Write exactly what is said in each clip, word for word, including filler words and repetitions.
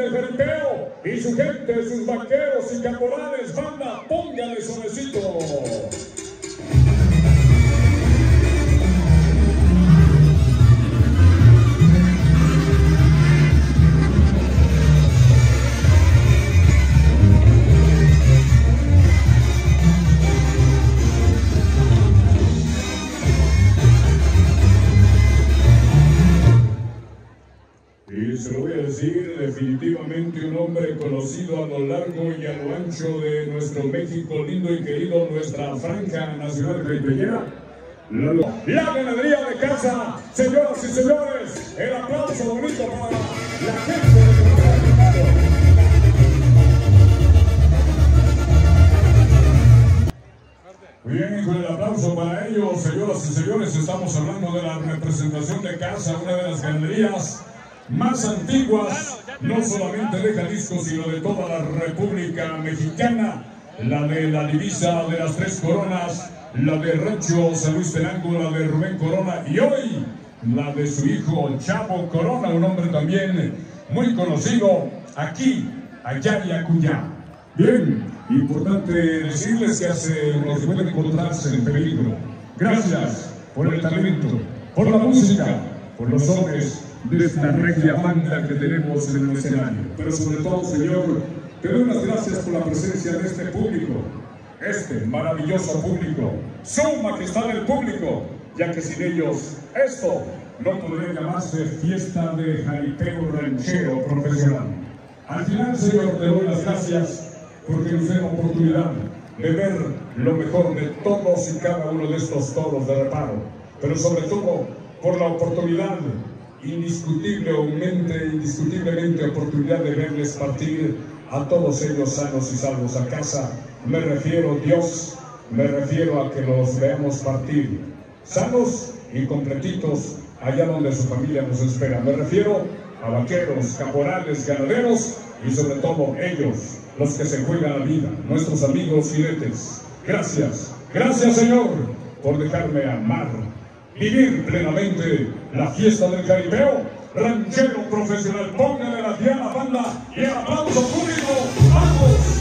del jaripeo y su gente, sus vaqueros y caporales, banda, póngale suavecito. Definitivamente un hombre conocido a lo largo y a lo ancho de nuestro México lindo y querido, nuestra franja nacional caribeña. La ganadería de casa, señoras y señores, el aplauso bonito para la gente de Bien, con el aplauso para ellos, señoras y señores, estamos hablando de la representación de casa, una de las ganaderías más antiguas, no solamente de Jalisco, sino de toda la República Mexicana, la de la divisa de las tres coronas, la de Rancho San Luis Tenango, la de Rubén Corona y hoy la de su hijo Chavo Corona, un hombre también muy conocido aquí, allá y acullá. Bien, importante decirles que hace unos pueden encontrarse en peligro. Gracias por el talento, por la música, por los hombres de esta regia banda que tenemos en el escenario. Pero sobre todo, Señor, te doy las gracias por la presencia de este público, este maravilloso público, su majestad el público, ya que sin ellos esto no podría llamarse fiesta de jaripeo ranchero profesional. Al final, Señor, te doy las gracias porque nos den la oportunidad de ver lo mejor de todos y cada uno de estos toros de reparo, pero sobre todo por la oportunidad indiscutiblemente, indiscutiblemente oportunidad de verles partir a todos ellos sanos y salvos a casa. Me refiero, Dios, me refiero a que los veamos partir sanos y completitos allá donde su familia nos espera. Me refiero a vaqueros, caporales, ganaderos y sobre todo ellos, los que se juegan la vida, nuestros amigos jinetes. Gracias, gracias, Señor, por dejarme amar, vivir plenamente la fiesta del jaripeo ranchero profesional. Póngale la diana, banda, y el aplauso público. ¡Vamos!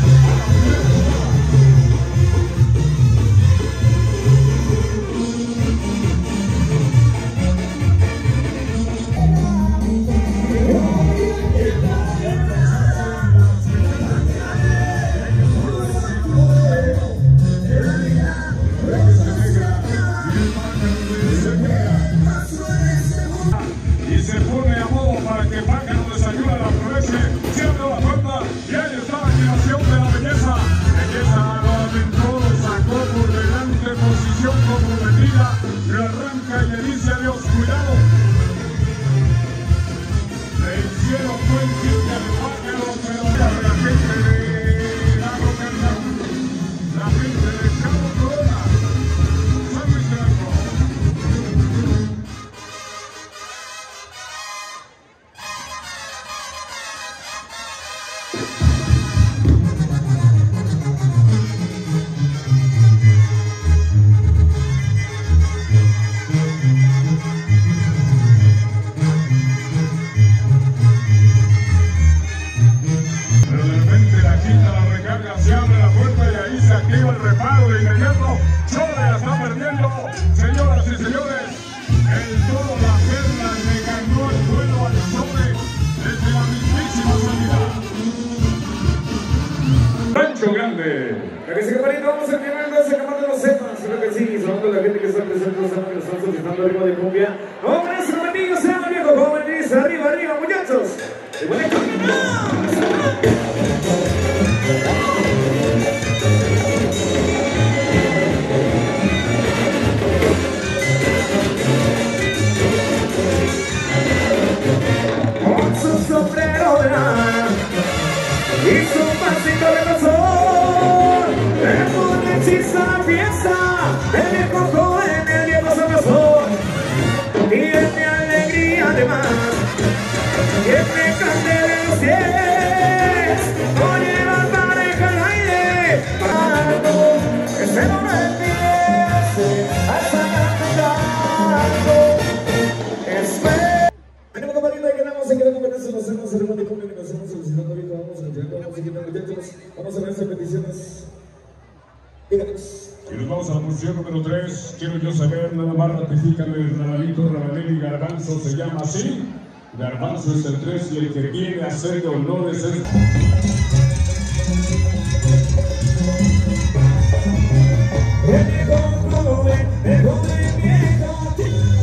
Gracias. Así que, muchachos, vamos a ver sus peticiones. Díganos. Y nos vamos a la posición número tres. Quiero yo saber, nada más ratifícame, Rabanito, Rabanel y Garbanzo se llama así. Garbanzo es el tres y el que quiere hacer honores es... Thank you.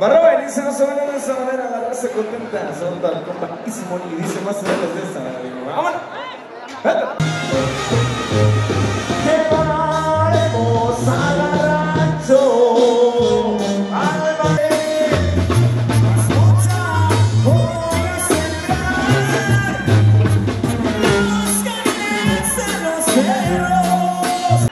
Barroba dice, no se vayan de esa manera, la raza contenta. Saluda al compa Ismoni y dice, más o menos de esa manera. ¡Vámonos! Llevaremos al rancho al barrio, las cosas por celebrar, los canales en los cerros.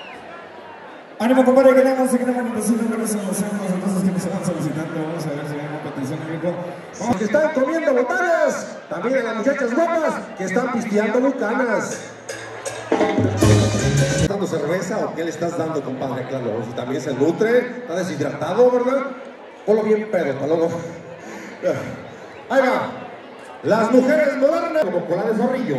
Ánimo, compadre, que tengan, se quedan en los números, en los cerros. Vamos a ver si hay una petición en rico. Vamos, que están comiendo botanas. También a las muchachas guapas que están pisteando lucanas. ¿Estás dando cerveza o qué le estás dando, compadre? Claro, si también se nutre, está deshidratado, ¿verdad? Ponlo bien pedo, palomo. Ahí va. Las mujeres modernas como cola de zorrillo.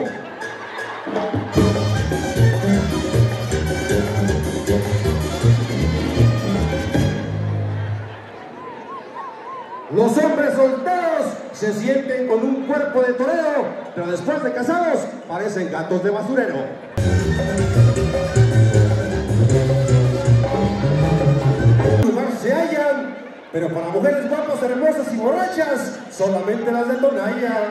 Los hombres solteros se sienten con un cuerpo de torero, pero después de casados parecen gatos de basurero. En lugar se hallan, pero para mujeres guapas, hermosas y borrachas, solamente las de Tonaya.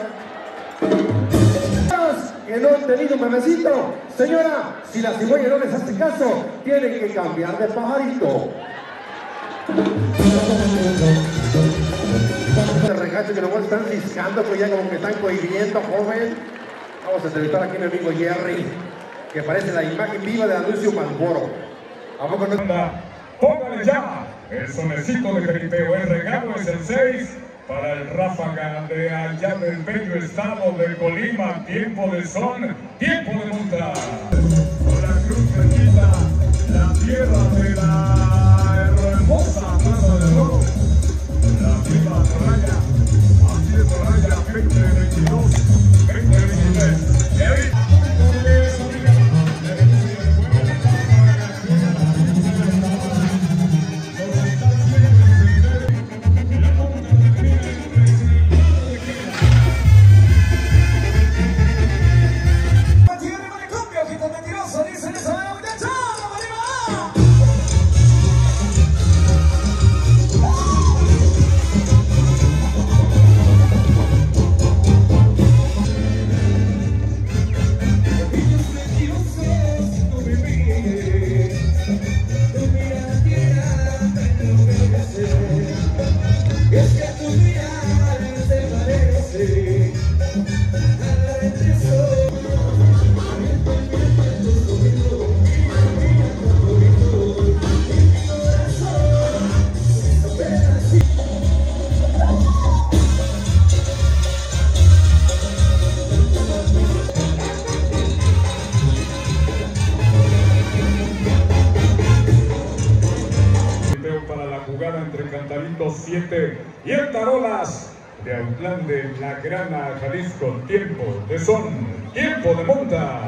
Que no han tenido un bebecito, señora, si la cigüeña no les hace caso, tienen que cambiar de pajarito. El regacho que nos están discando, pues ya como que están cohibiendo, joven. Vamos a entrevistar aquí a mi amigo Jerry, que parece la imagen viva de Anuncio Pancuoro. ¿A poco no? Anda, póngale ya el sonecito de jaripeo. El regalo es el seis para el Rafa Garantea, allá del bello estado de Colima. Tiempo de son, tiempo de monta. Con la cruz bendita, la tierra de la hermosa Grano de Oro. La misma raya, así de raya, veinte veintidós, veinte veintitrés. Jerry. Y en tarolas de Autlán de La Grana, Jalisco, tiempo de son, tiempo de monta.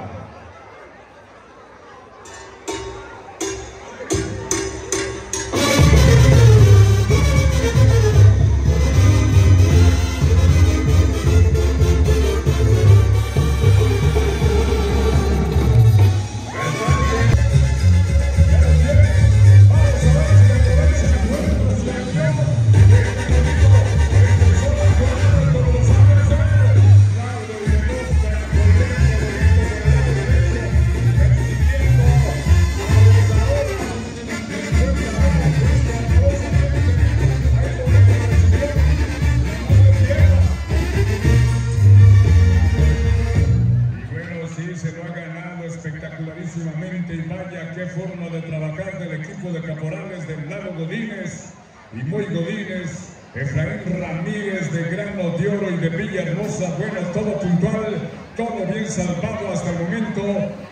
Y muy godines, Efraín Ramírez de Grano de Oro y de Villa Hermosa. Bueno, todo puntual, todo bien salvado hasta el momento.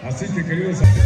Así que, queridos amigos,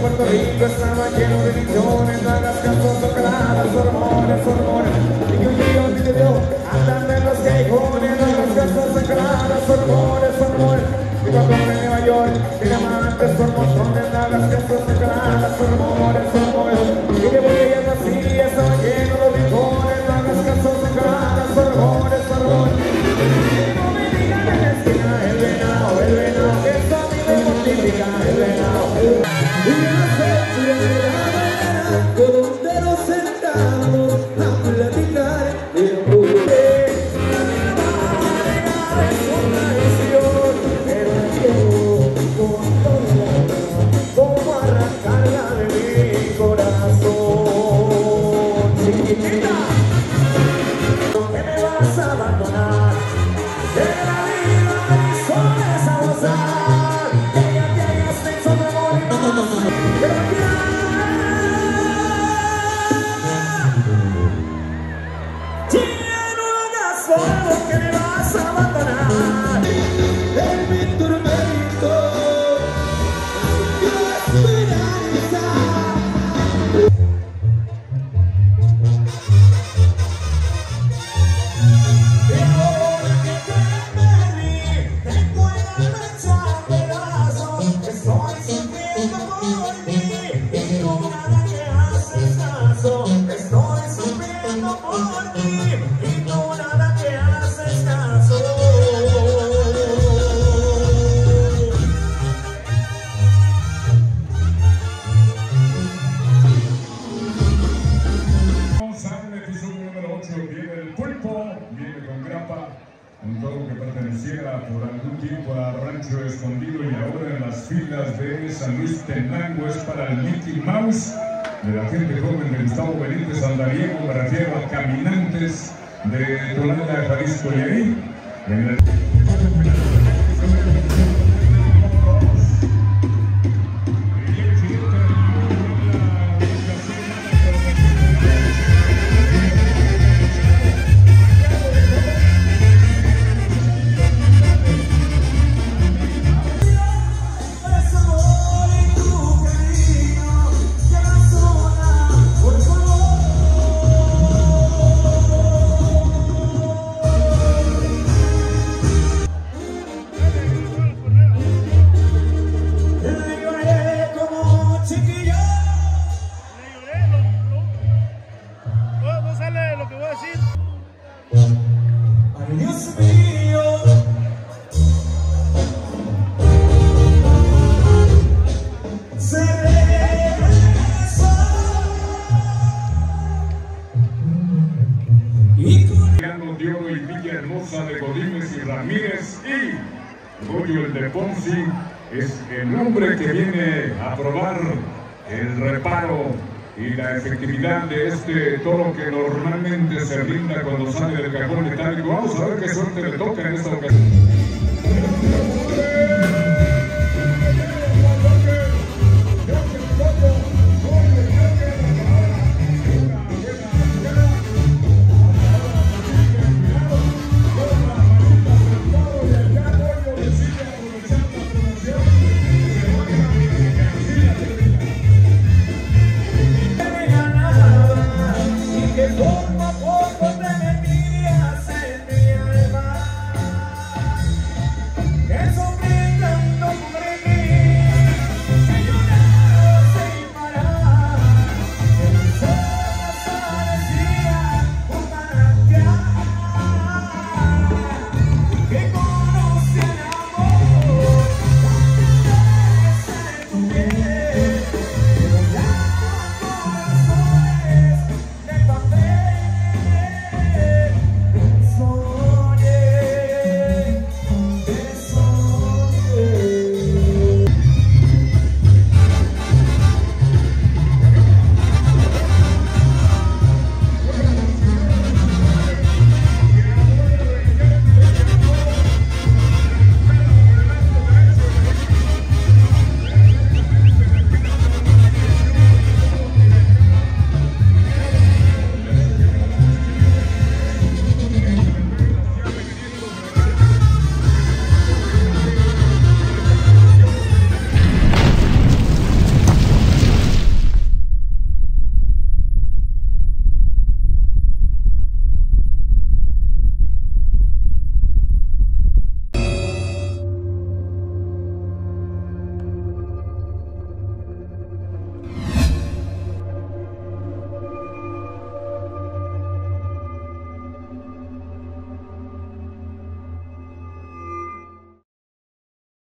Puerto Rico estaba lleno de millones, a las casas tocadas, hormonas, hormonas. San Luis Tenango es para el Mickey Mouse de la gente joven de Gustavo Benítez Andariego, me refiero a caminantes de Tonalá, Jalisco y ahí en el... de Godínez y Ramírez y Goyo el de Ponzi es el hombre que viene a probar el reparo y la efectividad de este toro que normalmente se brinda cuando sale del cajón metálico. Vamos a ver qué suerte le toca en esta ocasión.